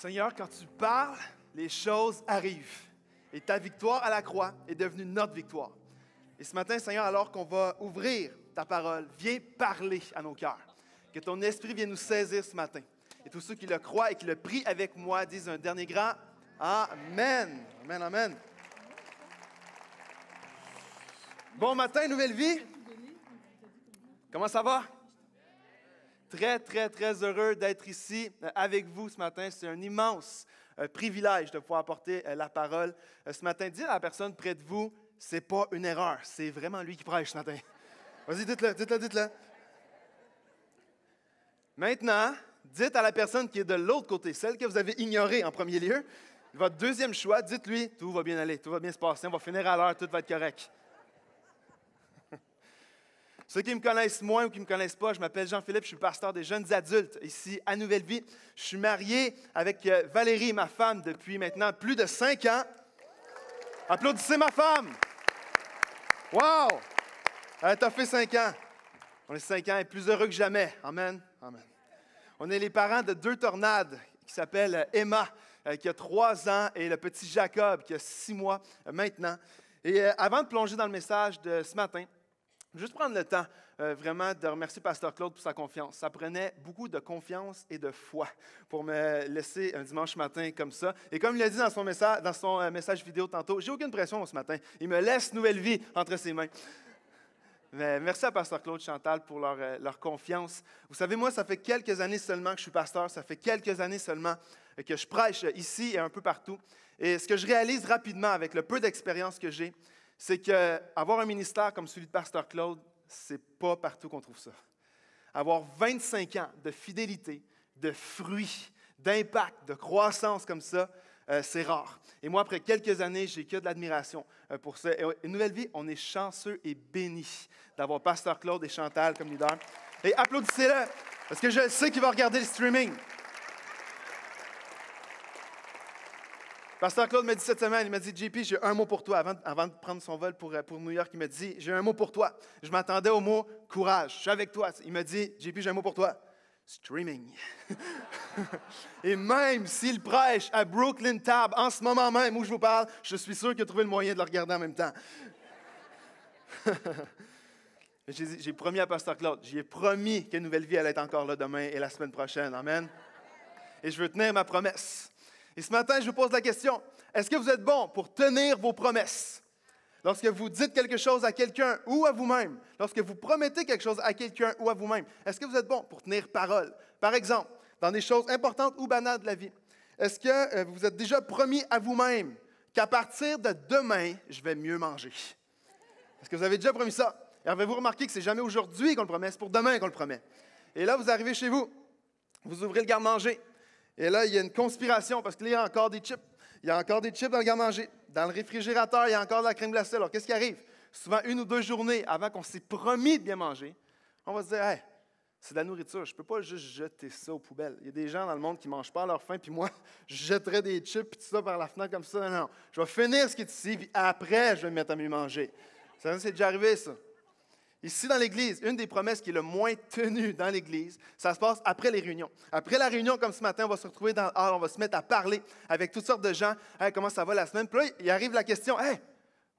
Seigneur, quand tu parles, les choses arrivent. Et ta victoire à la croix est devenue notre victoire. Et ce matin, Seigneur, alors qu'on va ouvrir ta parole, viens parler à nos cœurs. Que ton esprit vienne nous saisir ce matin. Et tous ceux qui le croient et qui le prient avec moi disent un dernier grand Amen. Amen, amen. Bon matin, Nouvelle-Vie. Comment ça va? Très, très, très heureux d'être ici avec vous ce matin. C'est un immense privilège de pouvoir apporter la parole ce matin. Dites à la personne près de vous, c'est pas une erreur, c'est vraiment lui qui prêche ce matin. Vas-y, dites-le, dites-le, dites-le. Maintenant, dites à la personne qui est de l'autre côté, celle que vous avez ignorée en premier lieu, votre deuxième choix, dites-lui, tout va bien aller, tout va bien se passer, on va finir à l'heure, tout va être correct. Ceux qui me connaissent moins ou qui ne me connaissent pas, je m'appelle Jean-Philippe, je suis pasteur des jeunes adultes ici à Nouvelle-Vie. Je suis marié avec Valérie, ma femme, depuis maintenant plus de 5 ans. Applaudissez ma femme! Wow! Elle t'a fait 5 ans. On est 5 ans et plus heureux que jamais. Amen. Amen. On est les parents de 2 tornades qui s'appellent Emma, qui a 3 ans, et le petit Jacob, qui a 6 mois maintenant. Et avant de plonger dans le message de ce matin, juste prendre le temps vraiment de remercier Pasteur Claude pour sa confiance. Ça prenait beaucoup de confiance et de foi pour me laisser un dimanche matin comme ça. Et comme il l'a dit dans son message vidéo tantôt, j'ai aucune pression ce matin. Il me laisse nouvelle vie entre ses mains. Mais merci à Pasteur Claude, Chantal pour leur confiance. Vous savez, moi, ça fait quelques années seulement que je suis pasteur. Ça fait quelques années seulement que je prêche ici et un peu partout. Et ce que je réalise rapidement avec le peu d'expérience que j'ai, c'est qu'avoir un ministère comme celui de Pasteur Claude, c'est pas partout qu'on trouve ça. Avoir 25 ans de fidélité, de fruits, d'impact, de croissance comme ça, c'est rare. Et moi, après quelques années, j'ai que de l'admiration pour ça. Et Nouvelle-Vie, on est chanceux et bénis d'avoir Pasteur Claude et Chantal comme leaders. Et applaudissez-le, parce que je sais qu'il va regarder le streaming. Pasteur Claude m'a dit cette semaine, il m'a dit « JP, j'ai un mot pour toi » avant de prendre son vol pour New York, il m'a dit « J'ai un mot pour toi ». Je m'attendais au mot « courage », je suis avec toi. Il m'a dit « JP, j'ai un mot pour toi ». Streaming. Et même s'il prêche à Brooklyn Tab, en ce moment même où je vous parle, je suis sûr qu'il a trouvé le moyen de le regarder en même temps. J'ai promis à Pasteur Claude, j'ai promis que Nouvelle-Vie allait être encore là demain et la semaine prochaine. Amen. Et je veux tenir ma promesse. Et ce matin, je vous pose la question, est-ce que vous êtes bon pour tenir vos promesses? Lorsque vous dites quelque chose à quelqu'un ou à vous-même, lorsque vous promettez quelque chose à quelqu'un ou à vous-même, est-ce que vous êtes bon pour tenir parole? Par exemple, dans des choses importantes ou banales de la vie, est-ce que vous êtes déjà promis à vous-même qu'à partir de demain, je vais mieux manger? Est-ce que vous avez déjà promis ça? Et avez-vous remarqué que c'est jamais aujourd'hui qu'on le promet, c'est pour demain qu'on le promet? Et là, vous arrivez chez vous, vous ouvrez le garde-manger. Et là, il y a une conspiration parce que là, il y a encore des chips. Il y a encore des chips dans le garde-manger. Dans le réfrigérateur, il y a encore de la crème glacée. Alors, qu'est-ce qui arrive? Souvent, 1 ou 2 journées avant qu'on s'est promis de bien manger, on va se dire, hey, c'est de la nourriture. Je ne peux pas juste jeter ça aux poubelles. Il y a des gens dans le monde qui ne mangent pas à leur faim, puis moi, je jetterais des chips et tout ça par la fenêtre comme ça. Non, non. Je vais finir ce qui est ici, puis après, je vais me mettre à mieux manger. Ça, c'est déjà arrivé, ça. Ici, dans l'Église, une des promesses qui est le moins tenue dans l'Église, ça se passe après les réunions. Après la réunion, comme ce matin, on va se retrouver dans le hall, on va se mettre à parler avec toutes sortes de gens. « Hey, comment ça va la semaine? » Puis là, il arrive la question, « Hey,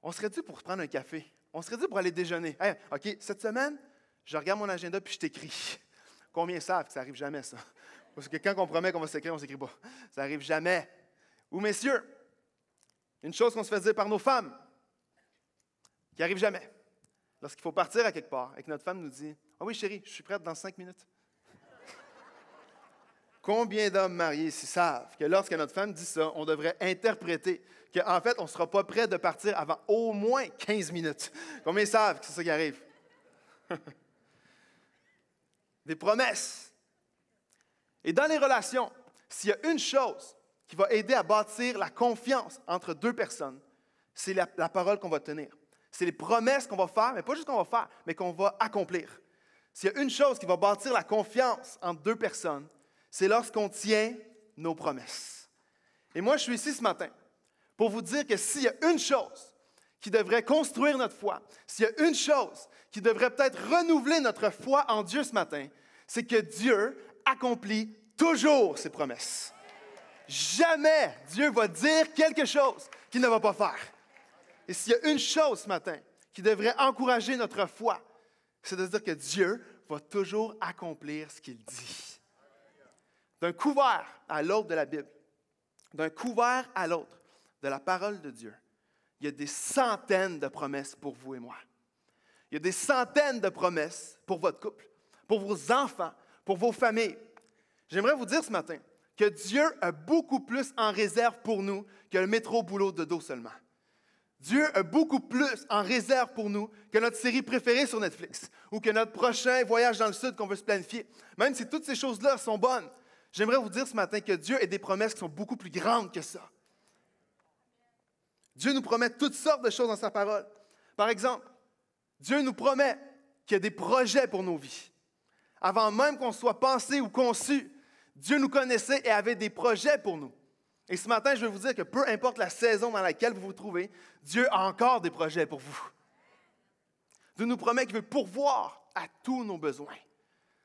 on serait dû pour prendre un café? On serait dû pour aller déjeuner? »« Hey, OK, cette semaine, je regarde mon agenda puis je t'écris. » Combien savent que ça n'arrive jamais, ça? Parce que quand on promet qu'on va s'écrire, on ne s'écrit pas. Ça n'arrive jamais. Ou messieurs, une chose qu'on se fait dire par nos femmes, qui n'arrive jamais. Lorsqu'il faut partir à quelque part et que notre femme nous dit « Ah oui, chérie, je suis prête dans 5 minutes. » Combien d'hommes mariés ici savent que lorsque notre femme dit ça, on devrait interpréter qu'en fait, on ne sera pas prêt de partir avant au moins 15 minutes. Combien savent que c'est ça qui arrive? Des promesses. Et dans les relations, s'il y a une chose qui va aider à bâtir la confiance entre 2 personnes, c'est la parole qu'on va tenir. C'est les promesses qu'on va faire, mais pas juste qu'on va faire, mais qu'on va accomplir. S'il y a une chose qui va bâtir la confiance entre 2 personnes, c'est lorsqu'on tient nos promesses. Et moi, je suis ici ce matin pour vous dire que s'il y a une chose qui devrait construire notre foi, s'il y a une chose qui devrait peut-être renouveler notre foi en Dieu ce matin, c'est que Dieu accomplit toujours ses promesses. jamais Dieu va dire quelque chose qu'il ne va pas faire. Et s'il y a une chose ce matin qui devrait encourager notre foi, c'est de dire que Dieu va toujours accomplir ce qu'il dit. D'un couvert à l'autre de la Bible, d'un couvert à l'autre de la parole de Dieu, il y a des centaines de promesses pour vous et moi. Il y a des centaines de promesses pour votre couple, pour vos enfants, pour vos familles. J'aimerais vous dire ce matin que Dieu a beaucoup plus en réserve pour nous que le métro boulot de dos seulement. Dieu a beaucoup plus en réserve pour nous que notre série préférée sur Netflix ou que notre prochain voyage dans le sud qu'on veut se planifier. Même si toutes ces choses-là sont bonnes, j'aimerais vous dire ce matin que Dieu a des promesses qui sont beaucoup plus grandes que ça. Dieu nous promet toutes sortes de choses dans sa parole. Par exemple, Dieu nous promet qu'il y a des projets pour nos vies. Avant même qu'on soit pensé ou conçu, Dieu nous connaissait et avait des projets pour nous. Et ce matin, je veux vous dire que peu importe la saison dans laquelle vous vous trouvez, Dieu a encore des projets pour vous. Dieu nous promet qu'il veut pourvoir à tous nos besoins.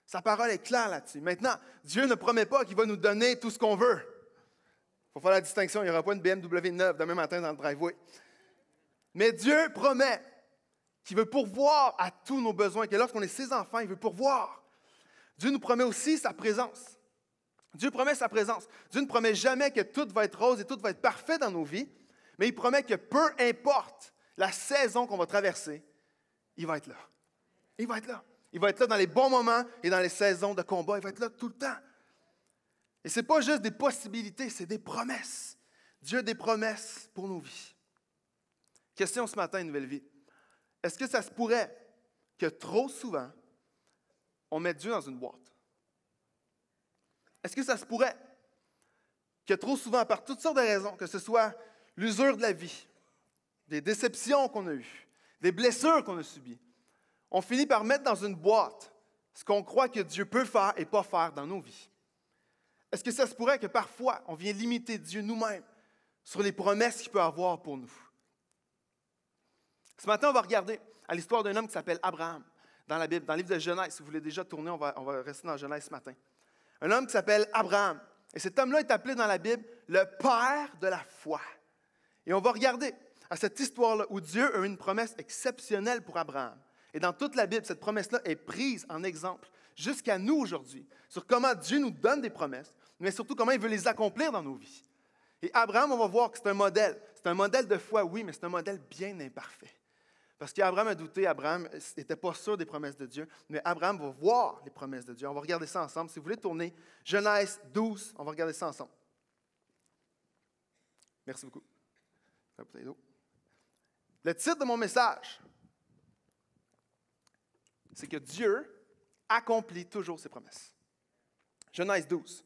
Sa parole est claire là-dessus. Maintenant, Dieu ne promet pas qu'il va nous donner tout ce qu'on veut. Il faut faire la distinction, il n'y aura pas une BMW neuve demain matin dans le driveway. Mais Dieu promet qu'il veut pourvoir à tous nos besoins, que lorsqu'on est ses enfants, il veut pourvoir. Dieu nous promet aussi sa présence. Dieu promet sa présence. Dieu ne promet jamais que tout va être rose et tout va être parfait dans nos vies, mais il promet que peu importe la saison qu'on va traverser, il va être là. Il va être là. Il va être là dans les bons moments et dans les saisons de combat. Il va être là tout le temps. Et ce n'est pas juste des possibilités, c'est des promesses. Dieu a des promesses pour nos vies. Question ce matin, Nouvelle-Vie. Est-ce que ça se pourrait que trop souvent, on mette Dieu dans une boîte? Est-ce que ça se pourrait que trop souvent, par toutes sortes de raisons, que ce soit l'usure de la vie, des déceptions qu'on a eues, des blessures qu'on a subies, on finit par mettre dans une boîte ce qu'on croit que Dieu peut faire et pas faire dans nos vies? Est-ce que ça se pourrait que parfois, on vient limiter Dieu nous-mêmes sur les promesses qu'il peut avoir pour nous? Ce matin, on va regarder à l'histoire d'un homme qui s'appelle Abraham dans la Bible, dans le livre de Genèse. Si vous voulez déjà tourner, on va rester dans Genèse ce matin. Un homme qui s'appelle Abraham. Et cet homme-là est appelé dans la Bible le père de la foi. Et on va regarder à cette histoire-là où Dieu a eu une promesse exceptionnelle pour Abraham. Et dans toute la Bible, cette promesse-là est prise en exemple jusqu'à nous aujourd'hui sur comment Dieu nous donne des promesses, mais surtout comment il veut les accomplir dans nos vies. Et Abraham, on va voir que c'est un modèle. C'est un modèle de foi, oui, mais c'est un modèle bien imparfait. Parce qu'Abraham a douté, Abraham n'était pas sûr des promesses de Dieu, mais Abraham va voir les promesses de Dieu. On va regarder ça ensemble. Si vous voulez tourner Genèse 12, on va regarder ça ensemble. Merci beaucoup. Le titre de mon message, c'est que Dieu accomplit toujours ses promesses. Genèse 12.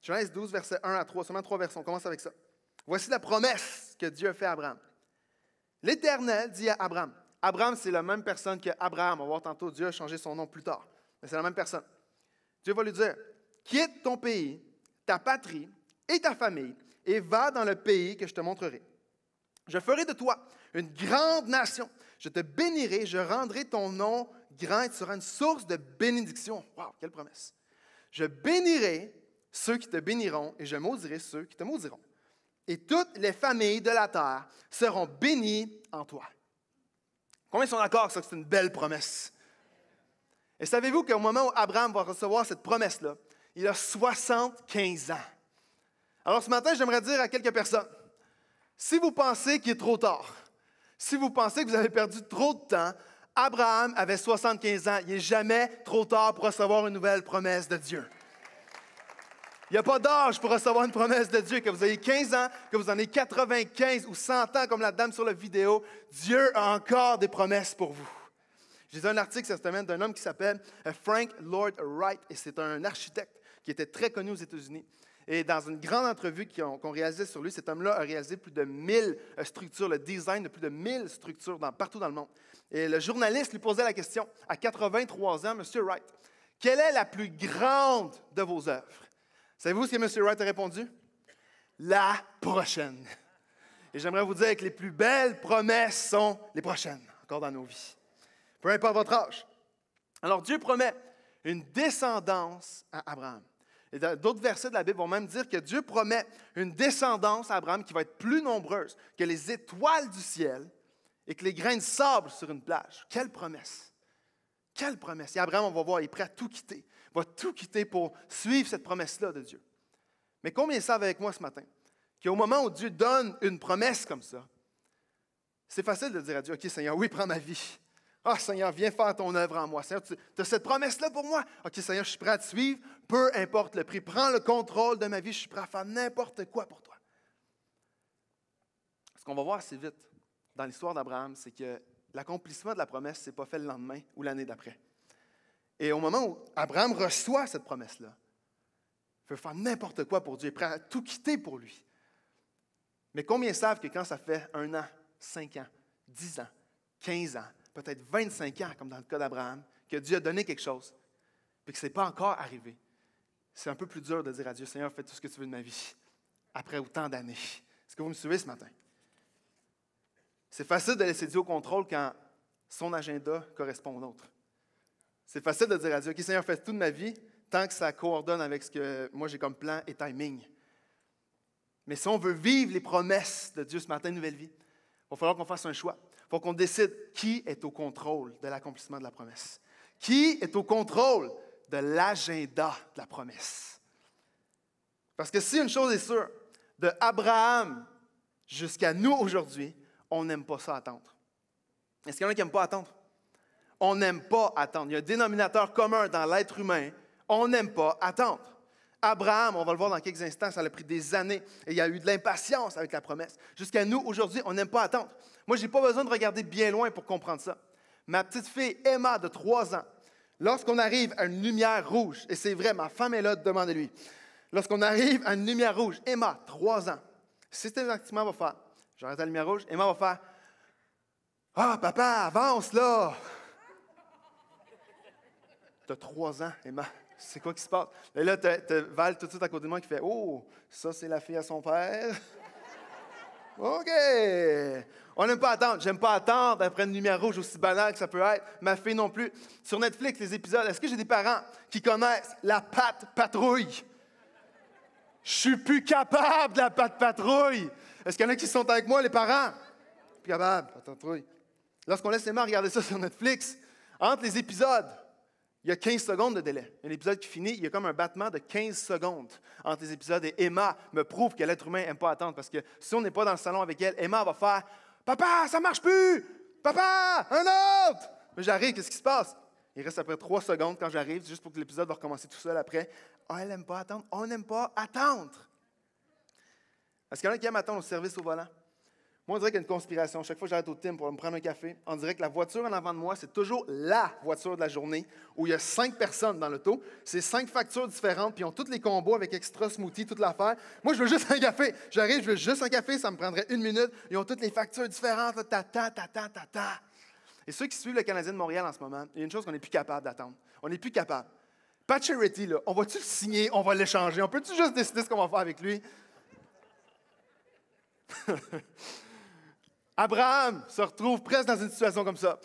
Genèse 12, versets 1 à 3, seulement 3 versets. On commence avec ça. Voici la promesse que Dieu a faite à Abraham. L'Éternel dit à Abraham. Abraham, c'est la même personne qu'Abraham. On va voir tantôt, Dieu a changé son nom plus tard. Mais c'est la même personne. Dieu va lui dire, quitte ton pays, ta patrie et ta famille et va dans le pays que je te montrerai. Je ferai de toi une grande nation. Je te bénirai, je rendrai ton nom grand et tu seras une source de bénédiction. Wow, quelle promesse. Je bénirai ceux qui te béniront et je maudirai ceux qui te maudiront. Et toutes les familles de la terre seront bénies en toi. Combien sont d'accord que c'est une belle promesse? Et savez-vous qu'au moment où Abraham va recevoir cette promesse-là, il a 75 ans. Alors ce matin, j'aimerais dire à quelques personnes, si vous pensez qu'il est trop tard, si vous pensez que vous avez perdu trop de temps, Abraham avait 75 ans. Il n'est jamais trop tard pour recevoir une nouvelle promesse de Dieu. Il n'y a pas d'âge pour recevoir une promesse de Dieu. Que vous ayez 15 ans, que vous en ayez 95 ou 100 ans, comme la dame sur la vidéo, Dieu a encore des promesses pour vous. J'ai lu un article cette semaine d'un homme qui s'appelle Frank Lloyd Wright, et c'est un architecte qui était très connu aux États-Unis. Et dans une grande entrevue qu'on réalisait sur lui, cet homme-là a réalisé plus de 1000 structures, le design de plus de 1000 structures partout dans le monde. Et le journaliste lui posait la question, à 83 ans, Monsieur Wright, « Quelle est la plus grande de vos œuvres? » Savez-vous ce que M. Wright a répondu? La prochaine. Et j'aimerais vous dire que les plus belles promesses sont les prochaines, encore dans nos vies. Peu importe votre âge. Alors Dieu promet une descendance à Abraham. Et d'autres versets de la Bible vont même dire que Dieu promet une descendance à Abraham qui va être plus nombreuse que les étoiles du ciel et que les grains de sable sur une plage. Quelle promesse! Quelle promesse! Et Abraham, on va voir, il est prêt à tout quitter. Il va tout quitter pour suivre cette promesse-là de Dieu. Mais combien savent avec moi ce matin qu'au moment où Dieu donne une promesse comme ça, c'est facile de dire à Dieu, « OK, Seigneur, oui, prends ma vie. Ah, Seigneur, viens faire ton œuvre en moi. Seigneur, tu as cette promesse-là pour moi. OK, Seigneur, je suis prêt à te suivre, peu importe le prix. Prends le contrôle de ma vie, je suis prêt à faire n'importe quoi pour toi. » Ce qu'on va voir assez vite dans l'histoire d'Abraham, c'est que l'accomplissement de la promesse ne s'est pas fait le lendemain ou l'année d'après. Et au moment où Abraham reçoit cette promesse-là, il veut faire n'importe quoi pour Dieu, il est prêt à tout quitter pour lui. Mais combien savent que quand ça fait 1 an, 5 ans, 10 ans, 15 ans, peut-être 25 ans, comme dans le cas d'Abraham, que Dieu a donné quelque chose, puis que ce n'est pas encore arrivé, c'est un peu plus dur de dire à Dieu, « Seigneur, fais tout ce que tu veux de ma vie, après autant d'années. » Est-ce que vous me suivez ce matin? C'est facile de laisser Dieu au contrôle quand son agenda correspond au nôtre. C'est facile de dire à Dieu, « OK, Seigneur, fais tout de ma vie, tant que ça coordonne avec ce que moi j'ai comme plan et timing. » Mais si on veut vivre les promesses de Dieu ce matin, nouvelle vie, il va falloir qu'on fasse un choix. Il faut qu'on décide qui est au contrôle de l'accomplissement de la promesse. Qui est au contrôle de l'agenda de la promesse. Parce que si une chose est sûre, de Abraham jusqu'à nous aujourd'hui, on n'aime pas ça attendre. Est-ce qu'il y en a qui n'aiment pas attendre? On n'aime pas attendre. Il y a un dénominateur commun dans l'être humain. On n'aime pas attendre. Abraham, on va le voir dans quelques instants, ça a pris des années et il y a eu de l'impatience avec la promesse. Jusqu'à nous, aujourd'hui, on n'aime pas attendre. Moi, je n'ai pas besoin de regarder bien loin pour comprendre ça. Ma petite fille Emma, de 3 ans, lorsqu'on arrive à une lumière rouge, et c'est vrai, ma femme est là, demandez-lui. Lorsqu'on arrive à une lumière rouge, Emma, 3 ans, c'est exactement va faire. J'arrête la lumière rouge, Emma va faire « Ah, papa, avance là! » T'as 3 ans, Emma. C'est quoi qui se passe? Et là, tu as Val tout de suite à côté de moi qui fait « Oh, ça, c'est la fille à son père. » OK. On n'aime pas attendre. J'aime pas attendre après une lumière rouge aussi banale que ça peut être. Ma fille non plus. Sur Netflix, les épisodes, est-ce que j'ai des parents qui connaissent la Patte Patrouille? Je suis plus capable de la Patte Patrouille. Est-ce qu'il y en a qui sont avec moi, les parents? Plus capable, Patte Patrouille. Lorsqu'on laisse Emma regarder ça sur Netflix, entre les épisodes, il y a 15 secondes de délai. Un épisode qui finit, il y a comme un battement de 15 secondes entre les épisodes. Et Emma me prouve que l'être humain n'aime pas attendre parce que si on n'est pas dans le salon avec elle, Emma va faire « Papa, ça ne marche plus! Papa, un autre! » J'arrive, qu'est-ce qui se passe? Il reste après 3 secondes quand j'arrive, juste pour que l'épisode va recommencer tout seul après. Oh, elle n'aime pas attendre, on n'aime pas attendre. Est-ce qu'il y en a qui aiment attendre au service au volant? Moi, on dirait qu'il y a une conspiration. Chaque fois que j'arrête au Tim pour me prendre un café, on dirait que la voiture en avant de moi, c'est toujours la voiture de la journée où il y a 5 personnes dans l'auto. C'est 5 factures différentes, puis ils ont tous les combos avec extra smoothie, toute l'affaire. Moi, je veux juste un café. J'arrive, je veux juste un café, ça me prendrait 1 minute. Ils ont toutes les factures différentes, là, ta, ta, ta, ta, ta, ta. Et ceux qui suivent le Canadien de Montréal en ce moment, il y a une chose qu'on n'est plus capable d'attendre. On n'est plus capable. Pat Charity, là, on va-tu le signer? On va l'échanger? On peut-tu juste décider ce qu'on va faire avec lui? Abraham se retrouve presque dans une situation comme ça.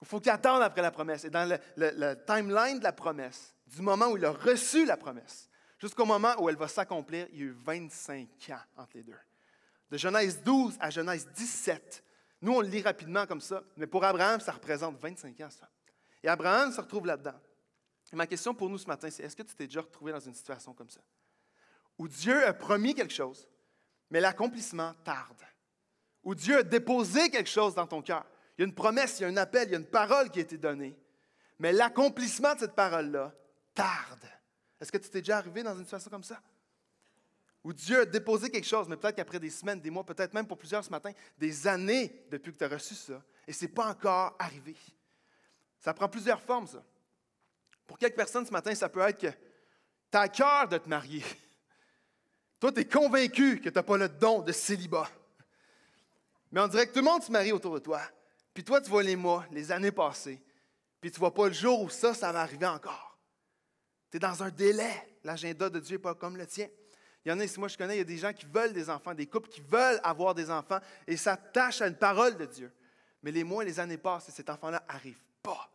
Il faut qu'il attende après la promesse. Et dans le timeline de la promesse, du moment où il a reçu la promesse, jusqu'au moment où elle va s'accomplir, il y a eu 25 ans entre les deux. De Genèse 12 à Genèse 17. Nous, on le lit rapidement comme ça, mais pour Abraham, ça représente 25 ans, ça. Et Abraham se retrouve là-dedans. Et ma question pour nous ce matin, c'est est-ce que tu t'es déjà retrouvé dans une situation comme ça? Où Dieu a promis quelque chose, mais l'accomplissement tarde. Où Dieu a déposé quelque chose dans ton cœur. Il y a une promesse, il y a un appel, il y a une parole qui a été donnée. Mais l'accomplissement de cette parole-là tarde. Est-ce que tu t'es déjà arrivé dans une situation comme ça? Où Dieu a déposé quelque chose, mais peut-être qu'après des semaines, des mois, peut-être même pour plusieurs ce matin, des années depuis que tu as reçu ça, et ce n'est pas encore arrivé. Ça prend plusieurs formes, ça. Pour quelques personnes ce matin, ça peut être que tu as à cœur de te marier. Toi, tu es convaincu que tu n'as pas le don de célibat. Mais on dirait que tout le monde se marie autour de toi. Puis toi, tu vois les mois, les années passer. Puis tu ne vois pas le jour où ça va arriver encore. Tu es dans un délai. L'agenda de Dieu n'est pas comme le tien. Il y en a ici, moi je connais, il y a des gens qui veulent des enfants, des couples qui veulent avoir des enfants et s'attachent à une parole de Dieu. Mais les mois et les années passent et cet enfant-là n'arrive pas.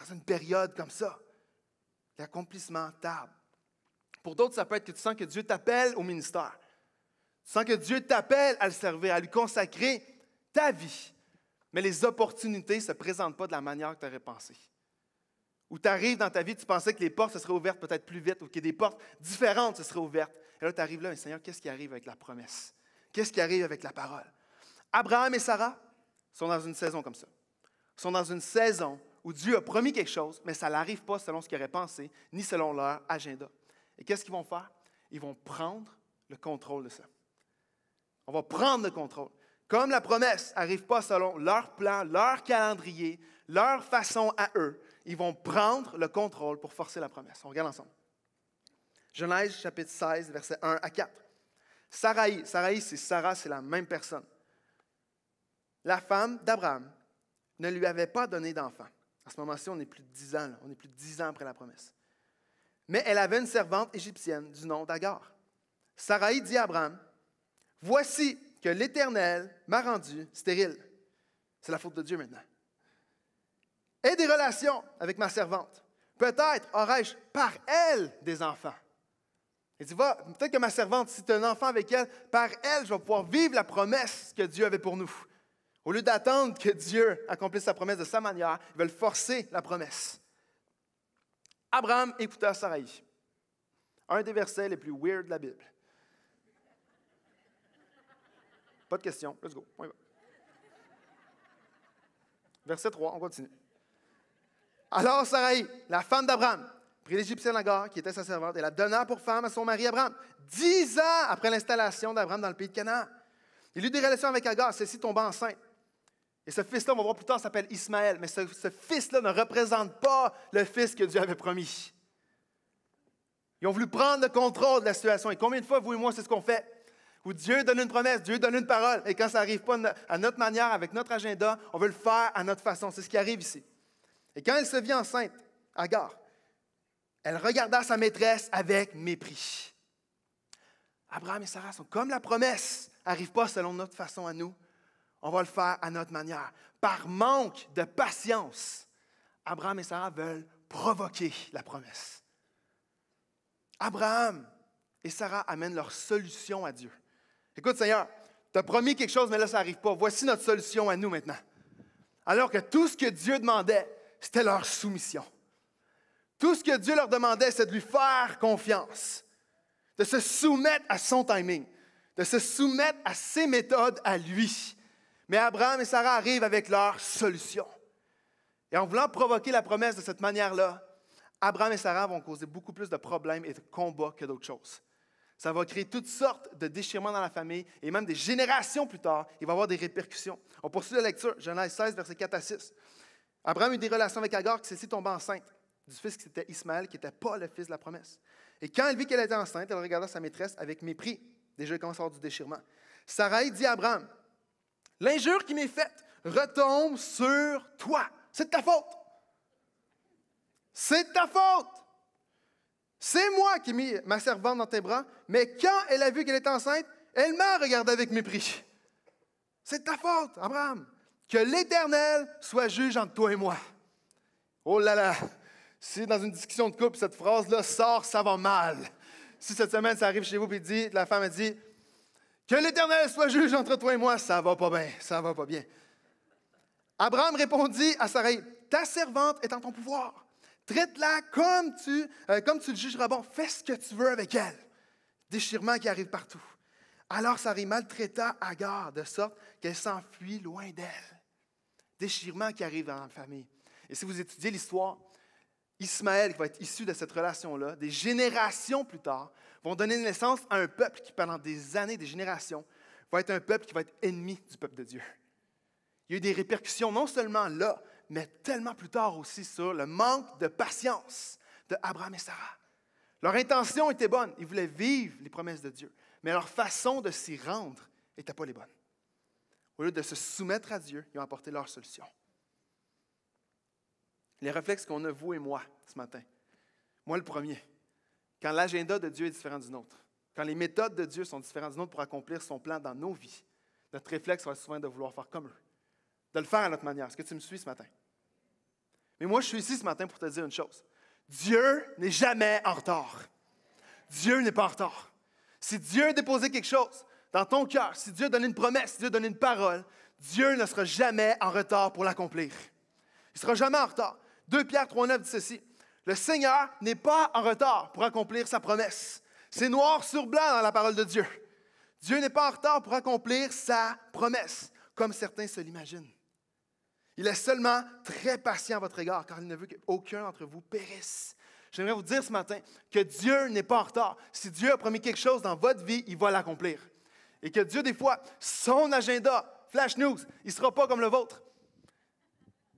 Dans une période comme ça, l'accomplissement tarde. Pour d'autres, ça peut être que tu sens que Dieu t'appelle au ministère. Tu sens que Dieu t'appelle à le servir, à lui consacrer ta vie. Mais les opportunités ne se présentent pas de la manière que tu aurais pensé. Ou tu arrives dans ta vie, tu pensais que les portes se seraient ouvertes peut-être plus vite, ou que des portes différentes se seraient ouvertes. Et là, tu arrives là, mais Seigneur, qu'est-ce qui arrive avec la promesse? Qu'est-ce qui arrive avec la parole? Abraham et Sarah sont dans une saison comme ça. Ils sont dans une saison où Dieu a promis quelque chose, mais ça n'arrive pas selon ce qu'ils auraient pensé, ni selon leur agenda. Et qu'est-ce qu'ils vont faire? Ils vont prendre le contrôle de ça. On va prendre le contrôle. Comme la promesse n'arrive pas selon leur plan, leur calendrier, leur façon à eux, ils vont prendre le contrôle pour forcer la promesse. On regarde ensemble. Genèse, chapitre 16, versets 1 à 4. Saraï, c'est Sarah, c'est la même personne. La femme d'Abraham ne lui avait pas donné d'enfant. À ce moment-ci, on est plus de 10 ans, là. On est plus de 10 ans après la promesse. Mais elle avait une servante égyptienne du nom d'Agar. Saraï dit à Abraham, « Voici que l'Éternel m'a rendu stérile. » C'est la faute de Dieu maintenant. « Et des relations avec ma servante. Peut-être aurai-je par elle des enfants. » Il dit, « Va, peut-être que ma servante, si tu as un enfant avec elle, par elle, je vais pouvoir vivre la promesse que Dieu avait pour nous. » Au lieu d'attendre que Dieu accomplisse sa promesse de sa manière, ils veulent forcer la promesse. Abraham écouta Sarai. Un des versets les plus weird de la Bible. Pas de question, let's go, on y va. Verset 3, on continue. Alors Sarai, la femme d'Abraham, prit l'Égyptienne Agar, qui était sa servante, et la donna pour femme à son mari Abraham, 10 ans après l'installation d'Abraham dans le pays de Canaan. Il eut des relations avec Agar, celle-ci tomba enceinte. Et ce fils-là, on va voir plus tard, s'appelle Ismaël, mais ce fils-là ne représente pas le fils que Dieu avait promis. Ils ont voulu prendre le contrôle de la situation. Et combien de fois, vous et moi, c'est ce qu'on fait? Où Dieu donne une promesse, Dieu donne une parole, et quand ça n'arrive pas à notre manière, avec notre agenda, on veut le faire à notre façon. C'est ce qui arrive ici. Et quand elle se vit enceinte, Agar, elle regarda sa maîtresse avec mépris. Abraham et Sarah sont comme la promesse, n'arrive pas selon notre façon à nous. On va le faire à notre manière. Par manque de patience, Abraham et Sarah veulent provoquer la promesse. Abraham et Sarah amènent leur solution à Dieu. Écoute, Seigneur, tu as promis quelque chose, mais là, ça n'arrive pas. Voici notre solution à nous maintenant. Alors que tout ce que Dieu demandait, c'était leur soumission. Tout ce que Dieu leur demandait, c'est de lui faire confiance, de se soumettre à son timing, de se soumettre à ses méthodes à lui. Mais Abraham et Sarah arrivent avec leur solution. Et en voulant provoquer la promesse de cette manière-là, Abraham et Sarah vont causer beaucoup plus de problèmes et de combats que d'autres choses. Ça va créer toutes sortes de déchirements dans la famille et même des générations plus tard, il va y avoir des répercussions. On poursuit la lecture, Genèse 16, versets 4 à 6. Abraham eut des relations avec Agar, qui celle-ci tomba enceinte du fils qui était Ismaël, qui n'était pas le fils de la promesse. Et quand elle vit qu'elle était enceinte, elle regarda sa maîtresse avec mépris. Déjà, il commence à avoir du déchirement. Sarai dit à Abraham, « L'injure qui m'est faite retombe sur toi. C'est de ta faute. C'est de ta faute. C'est moi qui ai mis ma servante dans tes bras, mais quand elle a vu qu'elle était enceinte, elle m'a regardé avec mépris. C'est de ta faute, Abraham. Que l'Éternel soit juge entre toi et moi. » Oh là là! Si dans une discussion de couple, cette phrase-là sort, ça va mal. Si cette semaine, ça arrive chez vous, puis la femme a dit, « Que l'Éternel soit juge entre toi et moi. » Ça va pas bien, ça va pas bien. Abraham répondit à Sarai, « Ta servante est en ton pouvoir. Traite-la comme tu le jugeras bon. Fais ce que tu veux avec elle. » Déchirement qui arrive partout. Alors Sarai maltraita Agar de sorte qu'elle s'enfuit loin d'elle. Déchirement qui arrive dans la famille. Et si vous étudiez l'histoire, Ismaël, qui va être issu de cette relation-là, des générations plus tard, vont donner naissance à un peuple qui, pendant des années, des générations, va être un peuple qui va être ennemi du peuple de Dieu. Il y a eu des répercussions non seulement là, mais tellement plus tard aussi sur le manque de patience de Abraham et Sarah. Leur intention était bonne, ils voulaient vivre les promesses de Dieu, mais leur façon de s'y rendre n'était pas les bonnes. Au lieu de se soumettre à Dieu, ils ont apporté leur solution. Les réflexes qu'on a, vous et moi, ce matin. Moi, le premier. Quand l'agenda de Dieu est différent du nôtre, quand les méthodes de Dieu sont différentes du nôtre pour accomplir son plan dans nos vies, notre réflexe sera souvent de vouloir faire comme eux, de le faire à notre manière. Est-ce que tu me suis ce matin? Mais moi, je suis ici ce matin pour te dire une chose. Dieu n'est jamais en retard. Dieu n'est pas en retard. Si Dieu a déposé quelque chose dans ton cœur, si Dieu a donné une promesse, si Dieu a donné une parole, Dieu ne sera jamais en retard pour l'accomplir. Il ne sera jamais en retard. 2 Pierre 3,9 dit ceci. Le Seigneur n'est pas en retard pour accomplir sa promesse. C'est noir sur blanc dans la parole de Dieu. Dieu n'est pas en retard pour accomplir sa promesse, comme certains se l'imaginent. Il est seulement très patient à votre égard, car il ne veut qu'aucun d'entre vous périsse. J'aimerais vous dire ce matin que Dieu n'est pas en retard. Si Dieu a promis quelque chose dans votre vie, il va l'accomplir. Et que Dieu, des fois, son agenda, flash news, il ne sera pas comme le vôtre.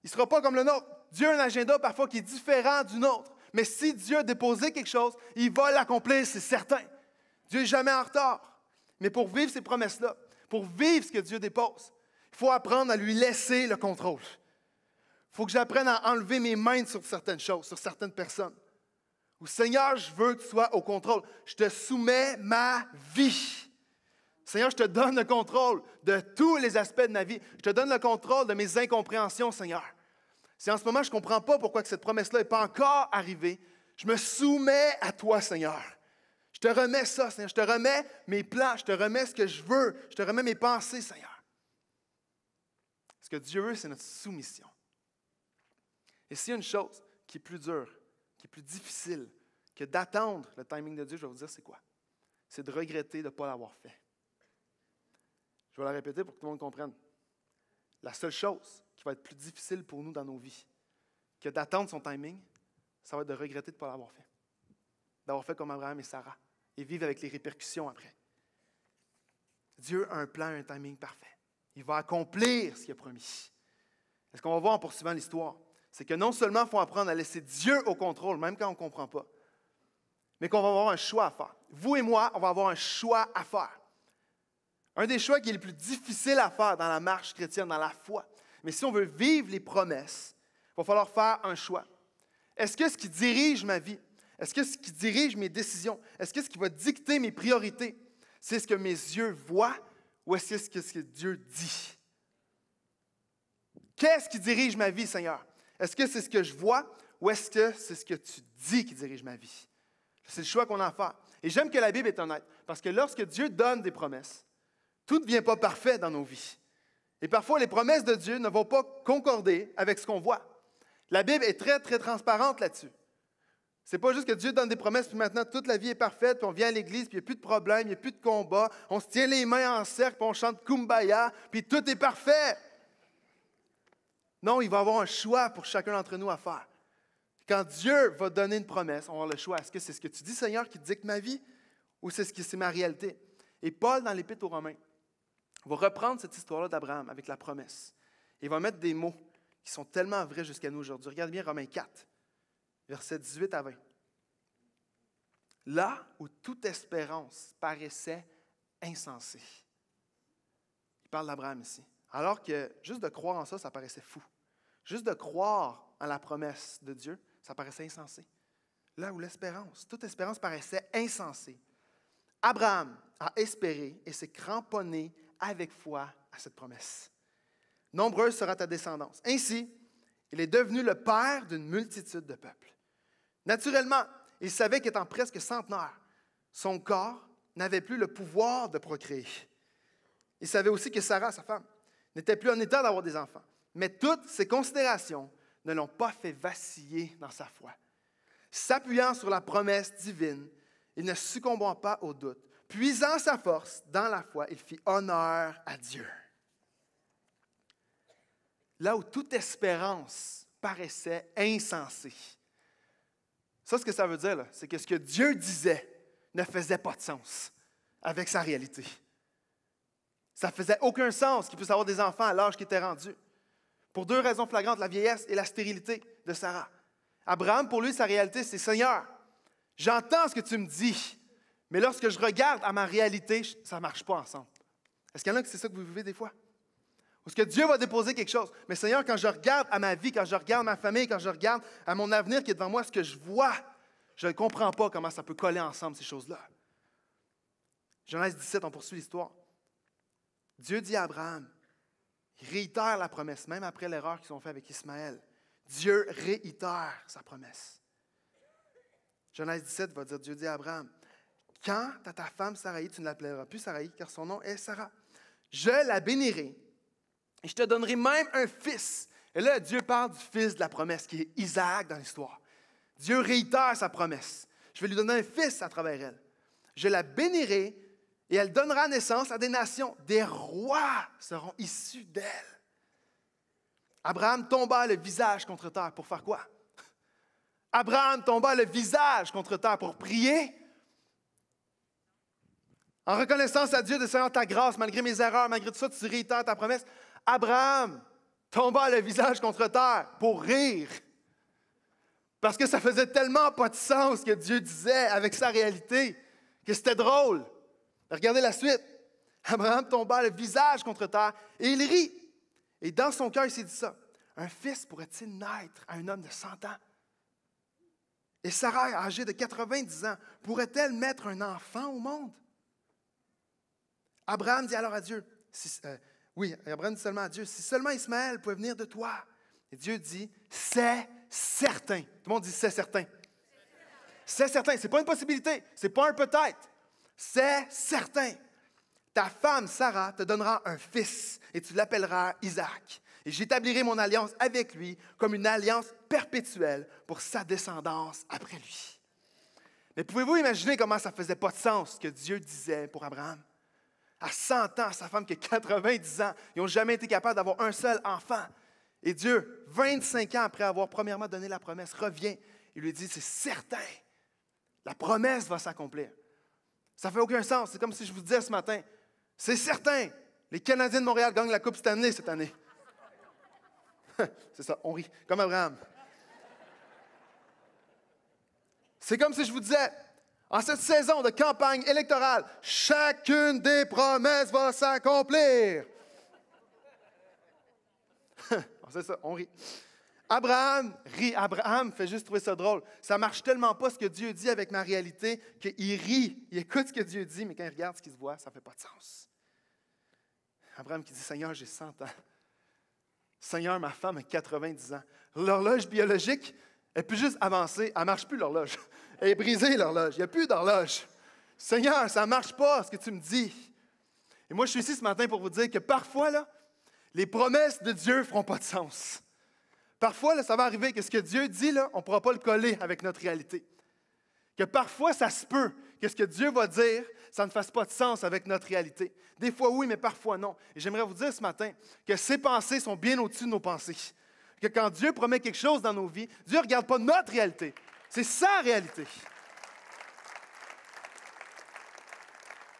Il ne sera pas comme le nôtre. Dieu a un agenda parfois qui est différent du nôtre. Mais si Dieu a déposé quelque chose, il va l'accomplir, c'est certain. Dieu n'est jamais en retard. Mais pour vivre ces promesses-là, pour vivre ce que Dieu dépose, il faut apprendre à lui laisser le contrôle. Il faut que j'apprenne à enlever mes mains sur certaines choses, sur certaines personnes. Ou Seigneur, je veux que tu sois au contrôle. Je te soumets ma vie. Seigneur, je te donne le contrôle de tous les aspects de ma vie. Je te donne le contrôle de mes incompréhensions, Seigneur. Si en ce moment, je ne comprends pas pourquoi que cette promesse-là n'est pas encore arrivée, je me soumets à toi, Seigneur. Je te remets ça, Seigneur. Je te remets mes plans. Je te remets ce que je veux. Je te remets mes pensées, Seigneur. Ce que Dieu veut, c'est notre soumission. Et s'il y a une chose qui est plus dure, qui est plus difficile que d'attendre le timing de Dieu, je vais vous dire c'est quoi? C'est de regretter de ne pas l'avoir fait. Je vais la répéter pour que tout le monde comprenne. La seule chose qui va être plus difficile pour nous dans nos vies que d'attendre son timing, ça va être de regretter de ne pas l'avoir fait. D'avoir fait comme Abraham et Sarah et vivre avec les répercussions après. Dieu a un plan, un timing parfait. Il va accomplir ce qu'il a promis. Et ce qu'on va voir en poursuivant l'histoire, c'est que non seulement il faut apprendre à laisser Dieu au contrôle, même quand on ne comprend pas, mais qu'on va avoir un choix à faire. Vous et moi, on va avoir un choix à faire. Un des choix qui est le plus difficile à faire dans la marche chrétienne, dans la foi. Mais si on veut vivre les promesses, il va falloir faire un choix. Est-ce que ce qui dirige ma vie, est-ce que ce qui dirige mes décisions, est-ce que ce qui va dicter mes priorités, c'est ce que mes yeux voient ou est-ce que c'est ce que Dieu dit? Qu'est-ce qui dirige ma vie, Seigneur? Est-ce que c'est ce que je vois ou est-ce que c'est ce que tu dis qui dirige ma vie? C'est le choix qu'on a à faire. Et j'aime que la Bible est honnête parce que lorsque Dieu donne des promesses, tout ne devient pas parfait dans nos vies. Et parfois, les promesses de Dieu ne vont pas concorder avec ce qu'on voit. La Bible est très, très transparente là-dessus. C'est pas juste que Dieu donne des promesses, puis maintenant, toute la vie est parfaite, puis on vient à l'église, puis il n'y a plus de problème, il n'y a plus de combat, on se tient les mains en cercle, puis on chante Kumbaya, puis tout est parfait. Non, il va y avoir un choix pour chacun d'entre nous à faire. Quand Dieu va donner une promesse, on va avoir le choix. Est-ce que c'est ce que tu dis, Seigneur, qui dicte ma vie, ou c'est ma réalité? Et Paul, dans l'Épître aux Romains, va reprendre cette histoire-là d'Abraham avec la promesse. Il va mettre des mots qui sont tellement vrais jusqu'à nous aujourd'hui. Regarde bien Romains 4, versets 18 à 20. Là où toute espérance paraissait insensée. Il parle d'Abraham ici. Alors que juste de croire en ça, ça paraissait fou. Juste de croire en la promesse de Dieu, ça paraissait insensé. Là où l'espérance, toute espérance paraissait insensée. Abraham a espéré et s'est cramponné avec foi à cette promesse. Nombreuse sera ta descendance. Ainsi, il est devenu le père d'une multitude de peuples. Naturellement, il savait qu'étant presque centenaire, son corps n'avait plus le pouvoir de procréer. Il savait aussi que Sarah, sa femme, n'était plus en état d'avoir des enfants. Mais toutes ces considérations ne l'ont pas fait vaciller dans sa foi. S'appuyant sur la promesse divine, il ne succombant pas au doute, puisant sa force dans la foi, il fit honneur à Dieu. Là où toute espérance paraissait insensée. Ça, ce que ça veut dire, là, c'est que ce que Dieu disait ne faisait pas de sens avec sa réalité. Ça ne faisait aucun sens qu'il puisse avoir des enfants à l'âge qui était rendu. Pour deux raisons flagrantes, la vieillesse et la stérilité de Sarah. Abraham, pour lui, sa réalité, c'est « Seigneur, j'entends ce que tu me dis, mais lorsque je regarde à ma réalité, ça ne marche pas ensemble. » Est-ce qu'il y en a que c'est ça que vous vivez des fois? Est-ce que Dieu va déposer quelque chose? Mais Seigneur, quand je regarde à ma vie, quand je regarde ma famille, quand je regarde à mon avenir qui est devant moi, ce que je vois, je ne comprends pas comment ça peut coller ensemble ces choses-là. Genèse 17, on poursuit l'histoire. Dieu dit à Abraham, il réitère la promesse, même après l'erreur qu'ils ont faite avec Ismaël. Dieu réitère sa promesse. Genèse 17 va dire, Dieu dit à Abraham, « Quand à ta femme Saraï, tu ne l'appelleras plus Saraï, car son nom est Sarah. Je la bénirai et je te donnerai même un fils. Et là, Dieu parle du fils de la promesse, qui est Isaac dans l'histoire. Dieu réitère sa promesse. Je vais lui donner un fils à travers elle. Je la bénirai et elle donnera naissance à des nations. Des rois seront issus d'elle. Abraham tomba le visage contre terre pour faire quoi? Abraham tomba le visage contre terre pour prier. En reconnaissance à Dieu de Seigneur ta grâce, malgré mes erreurs, malgré tout ça, tu réitères ta promesse. Abraham tomba le visage contre terre pour rire. Parce que ça faisait tellement pas de sens ce que Dieu disait avec sa réalité, que c'était drôle. Regardez la suite. Abraham tomba le visage contre terre et il rit. Et dans son cœur, il s'est dit ça. Un fils pourrait-il naître à un homme de 100 ans? Et Sarah, âgée de 90 ans, pourrait-elle mettre un enfant au monde? Abraham dit alors à Dieu, Abraham dit seulement à Dieu, « Si seulement Ismaël pouvait venir de toi. » Et Dieu dit, « C'est certain. » Tout le monde dit, « C'est certain. » C'est certain. C'est pas une possibilité. C'est pas un peut-être. C'est certain. Ta femme, Sarah, te donnera un fils et tu l'appelleras Isaac. Et j'établirai mon alliance avec lui comme une alliance perpétuelle pour sa descendance après lui. Mais pouvez-vous imaginer comment ça ne faisait pas de sens ce que Dieu disait pour Abraham? À 100 ans, sa femme qui a 90 ans, ils n'ont jamais été capables d'avoir un seul enfant. Et Dieu, 25 ans après avoir premièrement donné la promesse, revient et lui dit, c'est certain, la promesse va s'accomplir. Ça ne fait aucun sens. C'est comme si je vous disais ce matin, c'est certain, les Canadiens de Montréal gagnent la Coupe Stanley cette année. C'est ça, on rit, comme Abraham. C'est comme si je vous disais, en cette saison de campagne électorale, chacune des promesses va s'accomplir. C'est ça, on rit. Abraham rit. Abraham fait juste trouver ça drôle. Ça marche tellement pas ce que Dieu dit avec ma réalité qu'il rit. Il écoute ce que Dieu dit, mais quand il regarde ce qu'il se voit, ça ne fait pas de sens. Abraham qui dit, Seigneur, j'ai 100 ans. Seigneur, ma femme a 90 ans. L'horloge biologique, elle ne peut juste avancer. Elle ne marche plus, l'horloge. Elle est brisée, l'horloge. Il n'y a plus d'horloge. Seigneur, ça ne marche pas, ce que tu me dis. Et moi, je suis ici ce matin pour vous dire que parfois, là, les promesses de Dieu ne feront pas de sens. Parfois, là, ça va arriver que ce que Dieu dit, là, on ne pourra pas le coller avec notre réalité. Que parfois, ça se peut que ce que Dieu va dire, ça ne fasse pas de sens avec notre réalité. Des fois oui, mais parfois non. Et j'aimerais vous dire ce matin que ses pensées sont bien au-dessus de nos pensées. Que quand Dieu promet quelque chose dans nos vies, Dieu ne regarde pas notre réalité. C'est sa réalité.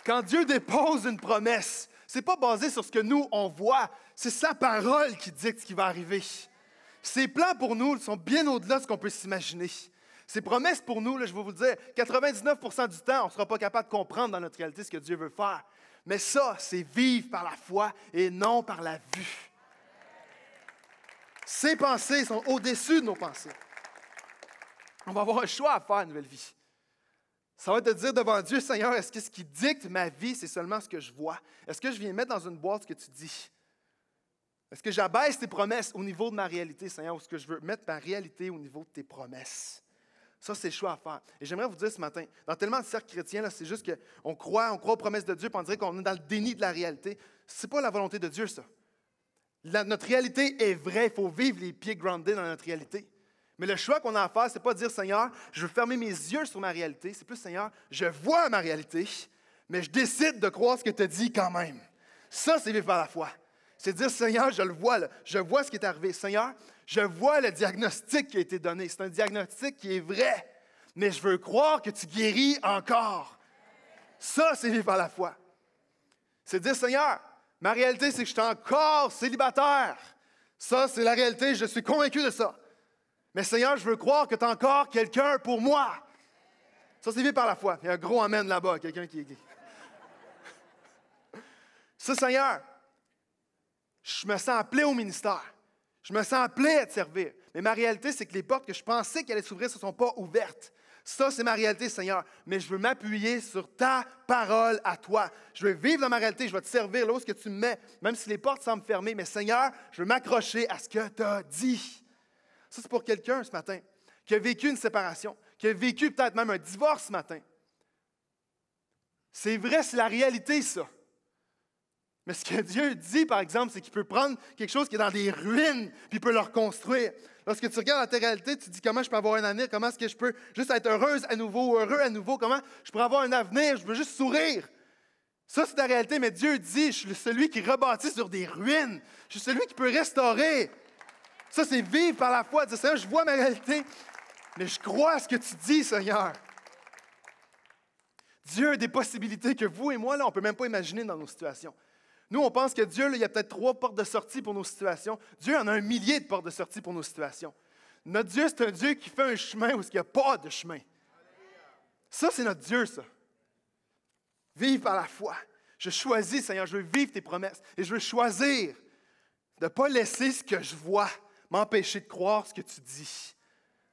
Quand Dieu dépose une promesse, ce n'est pas basé sur ce que nous, on voit. C'est sa parole qui dicte ce qui va arriver. Ses plans pour nous sont bien au-delà de ce qu'on peut s'imaginer. Ces promesses pour nous, là, je vais vous le dire, 99% du temps, on ne sera pas capable de comprendre dans notre réalité ce que Dieu veut faire. Mais ça, c'est vivre par la foi et non par la vue. Ses pensées sont au-dessus de nos pensées. On va avoir un choix à faire, nouvelle vie. Ça va être de dire devant Dieu, Seigneur, est-ce que ce qui dicte ma vie, c'est seulement ce que je vois? Est-ce que je viens mettre dans une boîte ce que tu dis? Est-ce que j'abaisse tes promesses au niveau de ma réalité, Seigneur, ou est-ce que je veux mettre ma réalité au niveau de tes promesses? Ça, c'est le choix à faire. Et j'aimerais vous dire ce matin, dans tellement de cercles chrétiens, là, c'est juste qu'on croit aux promesses de Dieu, puis on dirait qu'on est dans le déni de la réalité. C'est pas la volonté de Dieu, ça. Notre réalité est vraie. Il faut vivre les pieds groundés dans notre réalité. Mais le choix qu'on a à faire, c'est pas de dire, Seigneur, je veux fermer mes yeux sur ma réalité. C'est plus, Seigneur, je vois ma réalité, mais je décide de croire ce que tu as dit quand même. Ça, c'est vivre par la foi. C'est dire, Seigneur, je le vois, là. Je vois ce qui est arrivé. Seigneur, je vois le diagnostic qui a été donné. C'est un diagnostic qui est vrai, mais je veux croire que tu guéris encore. Ça, c'est vivre par la foi. C'est dire, Seigneur, ma réalité, c'est que je suis encore célibataire. Ça, c'est la réalité, je suis convaincu de ça. Mais Seigneur, je veux croire que tu as encore quelqu'un pour moi. Ça, c'est vivre par la foi. Il y a un gros amen là-bas, quelqu'un qui est gay. Ça, Seigneur, je me sens appelé au ministère. Je me sens appelé à te servir. Mais ma réalité, c'est que les portes que je pensais qu'elles allaient s'ouvrir ne se sont pas ouvertes. Ça, c'est ma réalité, Seigneur. Mais je veux m'appuyer sur ta parole à toi. Je veux vivre dans ma réalité. Je vais te servir là où ce que tu me mets, même si les portes semblent fermées. Mais Seigneur, je veux m'accrocher à ce que tu as dit. Ça, c'est pour quelqu'un ce matin qui a vécu une séparation, qui a vécu peut-être même un divorce ce matin. C'est vrai, c'est la réalité, ça. Mais ce que Dieu dit, par exemple, c'est qu'il peut prendre quelque chose qui est dans des ruines, puis il peut le reconstruire. Lorsque tu regardes dans ta réalité, tu te dis comment je peux avoir un avenir, comment est-ce que je peux juste être heureuse à nouveau, heureux à nouveau, comment je pourrais avoir un avenir, je veux juste sourire. Ça, c'est ta réalité, mais Dieu dit, je suis celui qui rebâtit sur des ruines, je suis celui qui peut restaurer. Ça, c'est vivre par la foi, dire Seigneur, je vois ma réalité, mais je crois à ce que tu dis, Seigneur. Dieu a des possibilités que vous et moi, là, on ne peut même pas imaginer dans nos situations. Nous, on pense que Dieu, là, il y a peut-être 3 portes de sortie pour nos situations. Dieu en a un millier de portes de sortie pour nos situations. Notre Dieu, c'est un Dieu qui fait un chemin où il n'y a pas de chemin. Ça, c'est notre Dieu, ça. Vivre par la foi. Je choisis, Seigneur, je veux vivre tes promesses. Et je veux choisir de ne pas laisser ce que je vois m'empêcher de croire ce que tu dis.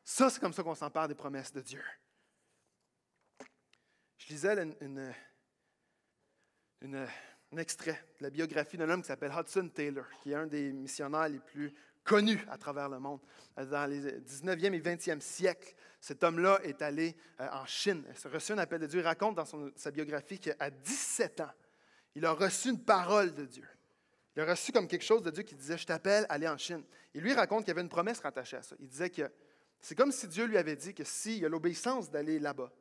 Ça, c'est comme ça qu'on s'empare des promesses de Dieu. Je lisais un extrait de la biographie d'un homme qui s'appelle Hudson Taylor, qui est un des missionnaires les plus connus à travers le monde. Dans les 19e et 20e siècles, cet homme-là est allé en Chine. Il a reçu un appel de Dieu. Il raconte dans sa biographie qu'à 17 ans, il a reçu une parole de Dieu. Il a reçu comme quelque chose de Dieu qui disait « Je t'appelle à aller en Chine ». Et lui raconte qu'il y avait une promesse rattachée à ça. Il disait que c'est comme si Dieu lui avait dit que s'il y a l'obéissance d'aller là-bas,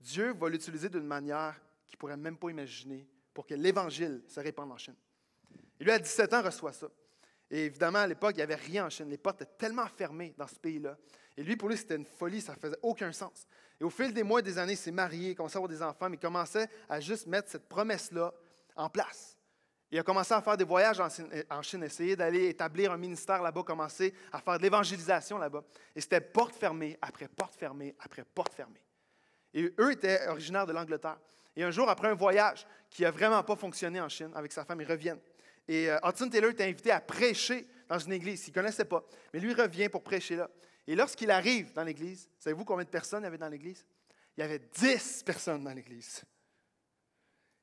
Dieu va l'utiliser d'une manière qu'il ne pourrait même pas imaginer pour que l'Évangile se répande en Chine. Et lui, à 17 ans, reçoit ça. Et évidemment, à l'époque, il n'y avait rien en Chine. Les portes étaient tellement fermées dans ce pays-là. Et lui, pour lui, c'était une folie, ça ne faisait aucun sens. Et au fil des mois et des années, il s'est marié, il commençait à avoir des enfants, mais il commençait à juste mettre cette promesse-là en place. Il a commencé à faire des voyages en Chine, essayer d'aller établir un ministère là-bas, commencer à faire de l'évangélisation là-bas. Et c'était porte fermée, après porte fermée, après porte fermée. Et eux étaient originaires de l'Angleterre. Et un jour, après un voyage qui n'a vraiment pas fonctionné en Chine, avec sa femme, ils reviennent. Et Hudson Taylor était invité à prêcher dans une église. Il ne connaissait pas, mais lui revient pour prêcher là. Et lorsqu'il arrive dans l'église, savez-vous combien de personnes il y avait dans l'église? Il y avait 10 personnes dans l'église.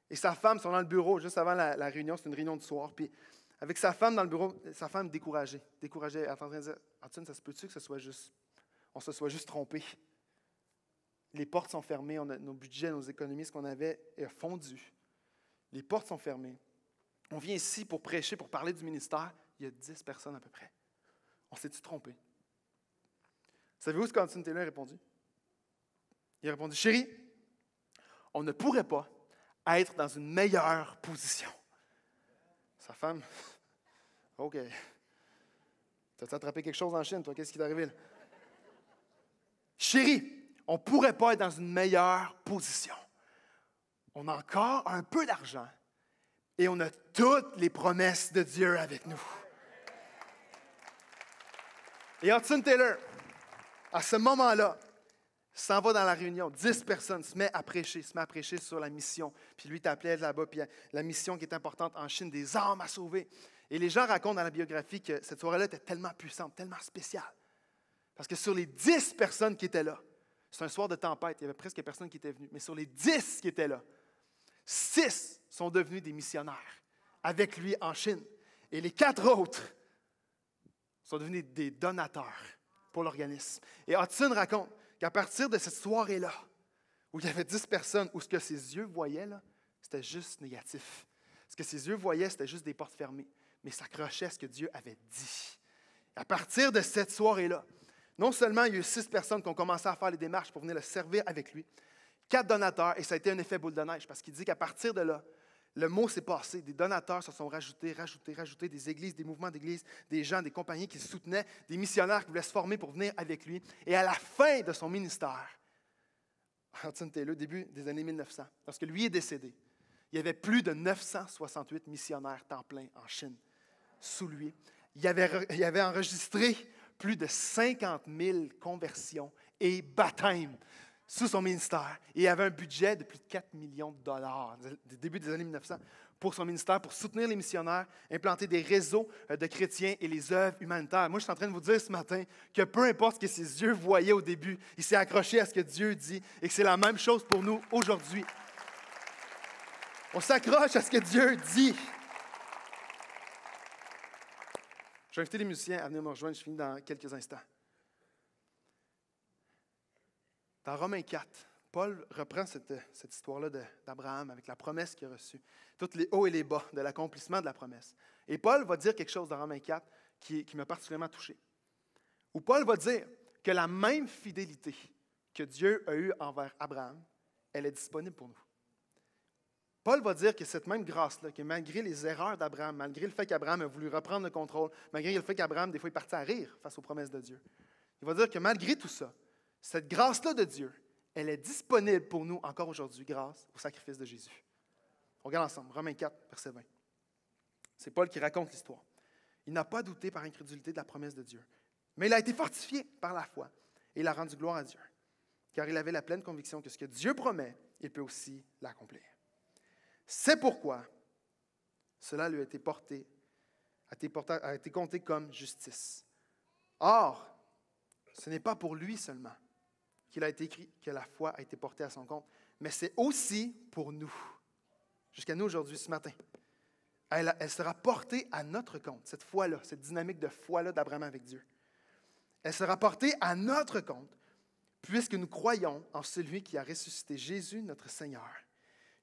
Et sa femme, sont dans le bureau, juste avant la réunion, c'est une réunion du soir, puis avec sa femme dans le bureau, sa femme découragée, en train de dire, Hudson, ça se peut-tu que on se soit juste trompé? Les portes sont fermées, nos budgets, nos économies, ce qu'on avait a fondu. Les portes sont fermées. On vient ici pour prêcher, pour parler du ministère. Il y a 10 personnes à peu près. On s'est-tu trompé? Savez-vous ce qu'Hudson Taylor a répondu? Il a répondu, « Chérie, on ne pourrait pas être dans une meilleure position. » Sa femme, « OK, t'as-tu attrapé quelque chose en Chine, toi? Qu'est-ce qui t'est arrivé là? » « Chérie, on ne pourrait pas être dans une meilleure position. On a encore un peu d'argent et on a toutes les promesses de Dieu avec nous. » Et Hudson Taylor, à ce moment-là, s'en va dans la réunion. 10 personnes se met à prêcher sur la mission. Puis lui, t'appelait là-bas, puis la mission qui est importante en Chine, des âmes à sauver. Et les gens racontent dans la biographie que cette soirée-là était tellement puissante, tellement spéciale. Parce que sur les 10 personnes qui étaient là, c'est un soir de tempête, il n'y avait presque personne qui était venu. Mais sur les 10 qui étaient là, 6 sont devenus des missionnaires avec lui en Chine. Et les 4 autres sont devenus des donateurs pour l'organisme. Et Hudson raconte qu'à partir de cette soirée-là, où il y avait 10 personnes, où ce que ses yeux voyaient, c'était juste négatif. Ce que ses yeux voyaient, c'était juste des portes fermées. Mais ça crochait ce que Dieu avait dit. Et à partir de cette soirée-là, non seulement il y a eu 6 personnes qui ont commencé à faire les démarches pour venir le servir avec lui, 4 donateurs, et ça a été un effet boule de neige, parce qu'il dit qu'à partir de là, le mot s'est passé. Des donateurs se sont rajoutés, des églises, des mouvements d'églises, des gens, des compagnies qui le soutenaient, des missionnaires qui voulaient se former pour venir avec lui. Et à la fin de son ministère, Hudson Taylor, début des années 1900, lorsque lui est décédé, il y avait plus de 968 missionnaires temps plein en Chine sous lui. Il avait enregistré plus de 50 000 conversions et baptêmes sous son ministère. Et il avait un budget de plus de $4 millions, du début des années 1900, pour son ministère, pour soutenir les missionnaires, implanter des réseaux de chrétiens et les œuvres humanitaires. Moi, je suis en train de vous dire ce matin que peu importe ce que ses yeux voyaient au début, il s'est accroché à ce que Dieu dit et que c'est la même chose pour nous aujourd'hui. On s'accroche à ce que Dieu dit. Je vais inviter les musiciens à venir me rejoindre, je finis dans quelques instants. Dans Romains 4, Paul reprend cette histoire-là d'Abraham avec la promesse qu'il a reçue, tous les hauts et les bas de l'accomplissement de la promesse. Et Paul va dire quelque chose dans Romains 4 qui m'a particulièrement touché, où Paul va dire que la même fidélité que Dieu a eue envers Abraham, elle est disponible pour nous. Paul va dire que cette même grâce-là, que malgré les erreurs d'Abraham, malgré le fait qu'Abraham a voulu reprendre le contrôle, malgré le fait qu'Abraham, des fois, est parti à rire face aux promesses de Dieu, il va dire que malgré tout ça, cette grâce-là de Dieu, elle est disponible pour nous encore aujourd'hui grâce au sacrifice de Jésus. On regarde ensemble, Romains 4, verset 20. C'est Paul qui raconte l'histoire. Il n'a pas douté par incrédulité de la promesse de Dieu, mais il a été fortifié par la foi et il a rendu gloire à Dieu, car il avait la pleine conviction que ce que Dieu promet, il peut aussi l'accomplir. C'est pourquoi cela lui a été porté, a été compté comme justice. Or, ce n'est pas pour lui seulement qu'il a été écrit que la foi a été portée à son compte, mais c'est aussi pour nous, jusqu'à nous aujourd'hui, ce matin. Elle sera portée à notre compte, cette foi-là, cette dynamique de foi-là d'Abraham avec Dieu. Elle sera portée à notre compte, puisque nous croyons en celui qui a ressuscité Jésus, notre Seigneur,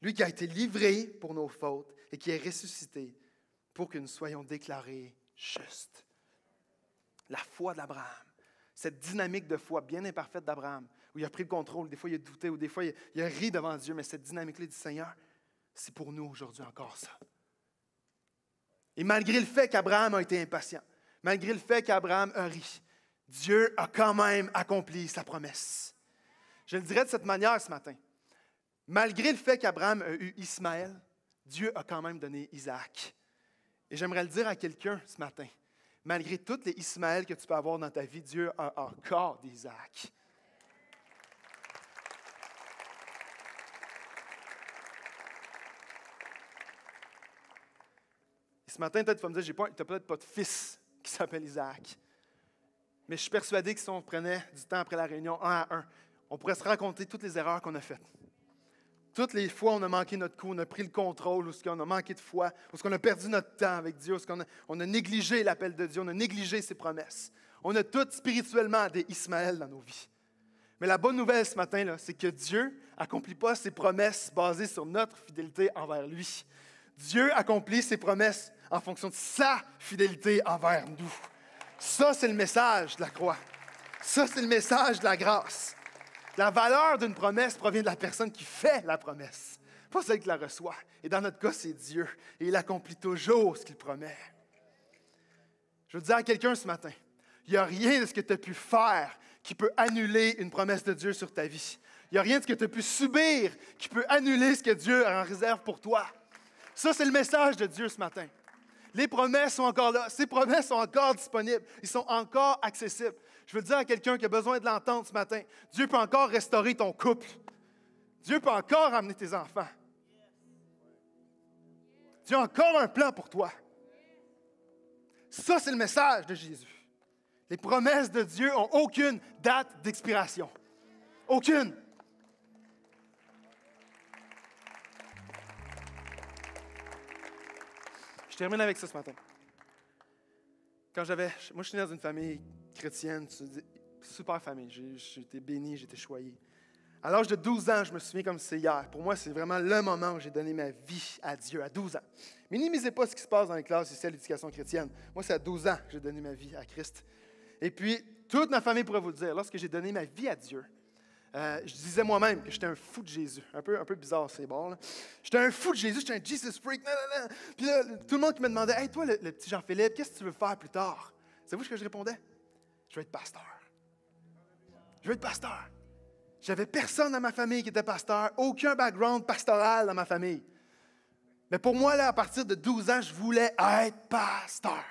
lui qui a été livré pour nos fautes et qui est ressuscité pour que nous soyons déclarés justes. La foi d'Abraham, cette dynamique de foi bien imparfaite d'Abraham, où il a pris le contrôle, des fois il a douté, ou des fois il a ri devant Dieu, mais cette dynamique-là du Seigneur, c'est pour nous aujourd'hui encore ça. Et malgré le fait qu'Abraham a été impatient, malgré le fait qu'Abraham a ri, Dieu a quand même accompli sa promesse. Je le dirais de cette manière ce matin. Malgré le fait qu'Abraham a eu Ismaël, Dieu a quand même donné Isaac. Et j'aimerais le dire à quelqu'un ce matin. Malgré toutes les Ismaël que tu peux avoir dans ta vie, Dieu a encore des Isaac. Ce matin, peut-être, tu vas me dire, tu n'as peut-être pas de fils qui s'appelle Isaac. Mais je suis persuadé que si on prenait du temps après la réunion, un à un, on pourrait se raconter toutes les erreurs qu'on a faites. Toutes les fois où on a manqué notre coup, on a pris le contrôle, ou ce qu'on a manqué de foi, ou ce qu'on a perdu notre temps avec Dieu, ou ce qu'on a négligé l'appel de Dieu, on a négligé ses promesses. On a tous spirituellement des Ismaël dans nos vies. Mais la bonne nouvelle ce matin, là, c'est que Dieu n'accomplit pas ses promesses basées sur notre fidélité envers lui. Dieu accomplit ses promesses en fonction de sa fidélité envers nous. Ça, c'est le message de la croix. Ça, c'est le message de la grâce. La valeur d'une promesse provient de la personne qui fait la promesse, pas celle qui la reçoit. Et dans notre cas, c'est Dieu. Et il accomplit toujours ce qu'il promet. Je veux dire à quelqu'un ce matin, il n'y a rien de ce que tu as pu faire qui peut annuler une promesse de Dieu sur ta vie. Il n'y a rien de ce que tu as pu subir qui peut annuler ce que Dieu a en réserve pour toi. Ça, c'est le message de Dieu ce matin. Les promesses sont encore là. Ces promesses sont encore disponibles. Ils sont encore accessibles. Je veux dire à quelqu'un qui a besoin de l'entendre ce matin, Dieu peut encore restaurer ton couple. Dieu peut encore amener tes enfants. Dieu a encore un plan pour toi. Ça, c'est le message de Jésus. Les promesses de Dieu n'ont aucune date d'expiration. Aucune. Je termine avec ça ce matin. Moi, je suis né dans une famille chrétienne, super famille. J'ai été béni, j'ai été choyé. À l'âge de 12 ans, je me souviens comme c'est hier. Pour moi, c'est vraiment le moment où j'ai donné ma vie à Dieu, à 12 ans. Minimisez pas ce qui se passe dans les classes ici à l'éducation chrétienne. Moi, c'est à 12 ans que j'ai donné ma vie à Christ. Et puis, toute ma famille pourrait vous le dire, lorsque j'ai donné ma vie à Dieu, je disais moi-même que j'étais un fou de Jésus. Un peu bizarre, ces bords, là. J'étais un fou de Jésus, j'étais un Jesus freak. Nanana. Puis là, tout le monde qui me demandait, « Hey, toi, le petit Jean-Philippe, qu'est-ce que tu veux faire plus tard? » Savez-vous ce que je répondais? « Je veux être pasteur. Je veux être pasteur. » J'avais personne dans ma famille qui était pasteur, aucun background pastoral dans ma famille. Mais pour moi, là, à partir de 12 ans, je voulais être pasteur.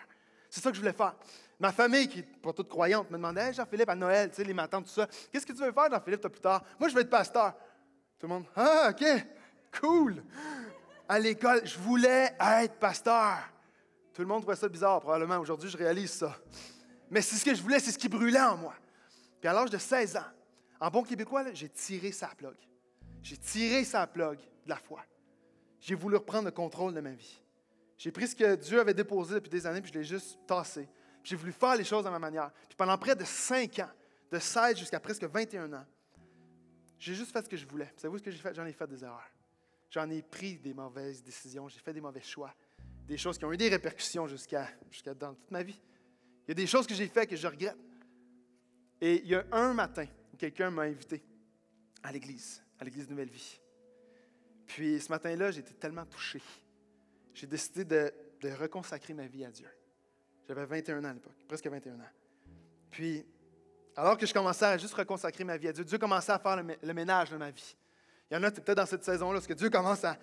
C'est ça que je voulais faire. Ma famille, qui n'est pas toute croyante, me demandait « Hey, Jean-Philippe, à Noël, tu sais, les matins, tout ça, qu'est-ce que tu veux faire, Jean-Philippe, toi, plus tard? » Moi, je veux être pasteur. Tout le monde « Ah, OK, cool. » À l'école, je voulais être pasteur. Tout le monde trouvait ça bizarre, probablement. Aujourd'hui, je réalise ça. Mais c'est ce que je voulais, c'est ce qui brûlait en moi. Puis à l'âge de 16 ans, en bon québécois, là, j'ai tiré sa plug. J'ai tiré sa plug de la foi. J'ai voulu reprendre le contrôle de ma vie. J'ai pris ce que Dieu avait déposé depuis des années, puis je l'ai juste tassé. J'ai voulu faire les choses à ma manière. Puis pendant près de 5 ans, de 16 jusqu'à presque 21 ans, J'ai juste fait ce que je voulais. Savez-vous ce que j'ai fait? J'en ai fait des erreurs. J'en ai pris des mauvaises décisions. J'ai fait des mauvais choix. Des choses qui ont eu des répercussions jusqu'à dans toute ma vie. Il y a des choses que j'ai faites que je regrette. Et il y a un matin, quelqu'un m'a invité à l'église Nouvelle-Vie. Puis ce matin-là, j'étais tellement touché. J'ai décidé de reconsacrer ma vie à Dieu. J'avais 21 ans à l'époque, presque 21 ans. Puis, alors que je commençais à juste reconsacrer ma vie à Dieu, Dieu commençait à faire le ménage de ma vie. Il y en a, c'est peut-être dans cette saison-là, parce que Dieu commence à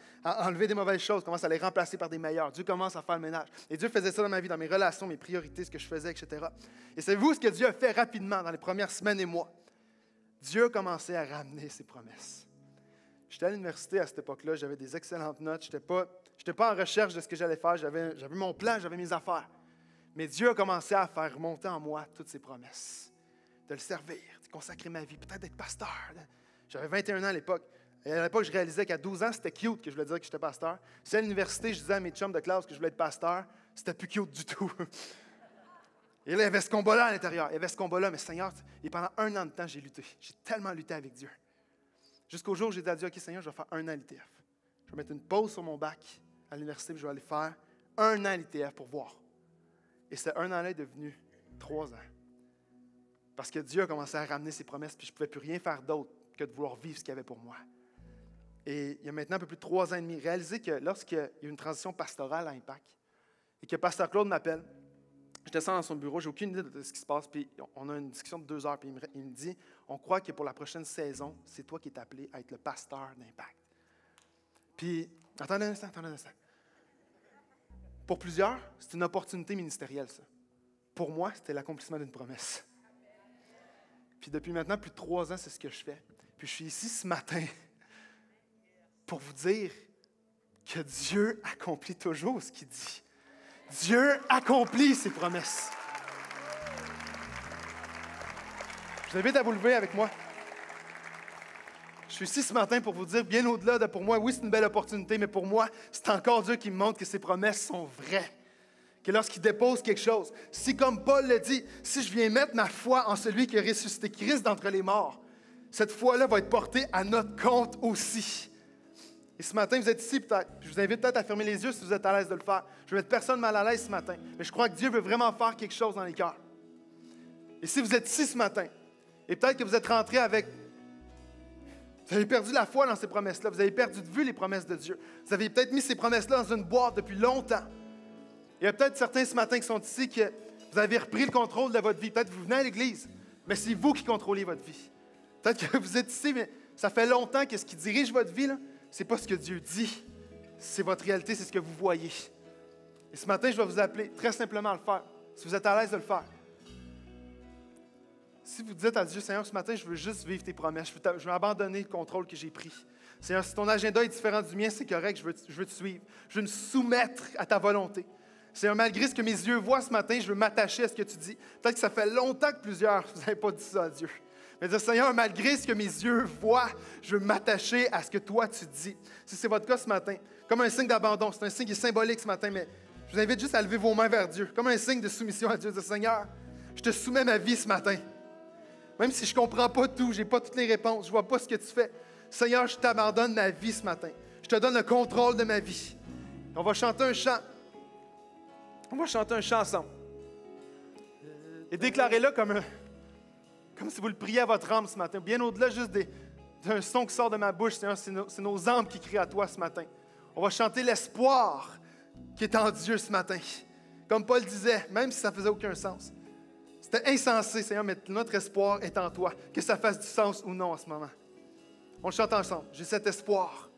enlever des mauvaises choses, commence à les remplacer par des meilleures. Dieu commence à faire le ménage. Et Dieu faisait ça dans ma vie, dans mes relations, mes priorités, ce que je faisais, etc. Et savez-vous ce que Dieu a fait rapidement dans les premières semaines et mois? Dieu commençait à ramener ses promesses. J'étais à l'université à cette époque-là, j'avais des excellentes notes, je n'étais pas en recherche de ce que j'allais faire, j'avais mon plan, j'avais mes affaires. Mais Dieu a commencé à faire monter en moi toutes ses promesses, de le servir, de consacrer ma vie, peut-être d'être pasteur. J'avais 21 ans à l'époque. Et à l'époque, je réalisais qu'à 12 ans, c'était cute que je voulais dire que j'étais pasteur. Si à l'université, je disais à mes chums de classe que je voulais être pasteur, c'était plus cute du tout. Et là, il y avait ce combat-là à l'intérieur. Il y avait ce combat-là, mais Seigneur, et pendant un an de temps, j'ai lutté. J'ai tellement lutté avec Dieu. Jusqu'au jour où j'ai dit à Dieu, OK, Seigneur, je vais faire un an à l'ITF. Je vais mettre une pause sur mon bac à l'université, puis je vais aller faire un an à l'ITF pour voir. Et ce un an-là est devenu 3 ans. Parce que Dieu a commencé à ramener ses promesses, puis je ne pouvais plus rien faire d'autre que de vouloir vivre ce qu'il y avait pour moi. Et il y a maintenant un peu plus de 3 ans et demi, réalisé que lorsqu'il y a une transition pastorale à Impact, et que Pasteur Claude m'appelle, je descends dans son bureau, j'ai aucune idée de ce qui se passe, puis on a une discussion de 2 heures, puis il me dit, on croit que pour la prochaine saison, c'est toi qui es appelé à être le pasteur d'Impact. Puis, attendez un instant. Pour plusieurs, c'est une opportunité ministérielle, ça. Pour moi, c'était l'accomplissement d'une promesse. Puis depuis maintenant, plus de 3 ans, c'est ce que je fais. Puis je suis ici ce matin pour vous dire que Dieu accomplit toujours ce qu'il dit. Dieu accomplit ses promesses. Je vous invite à vous lever avec moi. Je suis ici ce matin pour vous dire, bien au-delà de pour moi, oui, c'est une belle opportunité, mais pour moi, c'est encore Dieu qui me montre que ses promesses sont vraies. Que lorsqu'il dépose quelque chose, si comme Paul le dit, si je viens mettre ma foi en celui qui a ressuscité Christ d'entre les morts, cette foi-là va être portée à notre compte aussi. Et ce matin, vous êtes ici peut-être. Je vous invite peut-être à fermer les yeux si vous êtes à l'aise de le faire. Je ne veux mettre personne mal à l'aise ce matin, mais je crois que Dieu veut vraiment faire quelque chose dans les cœurs. Et si vous êtes ici ce matin, et peut-être que vous êtes rentré avec... Vous avez perdu la foi dans ces promesses-là. Vous avez perdu de vue les promesses de Dieu. Vous avez peut-être mis ces promesses-là dans une boîte depuis longtemps. Il y a peut-être certains ce matin qui sont ici que vous avez repris le contrôle de votre vie. Peut-être que vous venez à l'Église, mais c'est vous qui contrôlez votre vie. Peut-être que vous êtes ici, mais ça fait longtemps que ce qui dirige votre vie, là, c'est pas ce que Dieu dit, c'est votre réalité, c'est ce que vous voyez. Et ce matin, je vais vous appeler très simplement à le faire, si vous êtes à l'aise de le faire. Si vous dites à Dieu, Seigneur, ce matin, je veux juste vivre tes promesses, je veux abandonner le contrôle que j'ai pris. Seigneur, si ton agenda est différent du mien, c'est correct, je veux te suivre. Je veux me soumettre à ta volonté. Seigneur, malgré ce que mes yeux voient ce matin, je veux m'attacher à ce que tu dis. Peut-être que ça fait longtemps que plusieurs, vous n'avez pas dit ça à Dieu. Mais dire, Seigneur, malgré ce que mes yeux voient, je veux m'attacher à ce que toi tu dis. Si c'est votre cas ce matin, comme un signe d'abandon, c'est un signe qui est symbolique ce matin, mais je vous invite juste à lever vos mains vers Dieu, comme un signe de soumission à Dieu. Dire, Seigneur, je te soumets ma vie ce matin. Même si je ne comprends pas tout, je n'ai pas toutes les réponses, je ne vois pas ce que tu fais. Seigneur, je t'abandonne ma vie ce matin. Je te donne le contrôle de ma vie. On va chanter un chant. On va chanter un chant ensemble. Et déclarez-le comme si vous le priez à votre âme ce matin. Bien au-delà juste d'un son qui sort de ma bouche, Seigneur, c'est nos âmes qui crient à toi ce matin. On va chanter l'espoir qui est en Dieu ce matin. Comme Paul disait, même si ça ne faisait aucun sens. C'était insensé, Seigneur, mais notre espoir est en toi. Que ça fasse du sens ou non en ce moment. On le chante ensemble. J'ai cet espoir.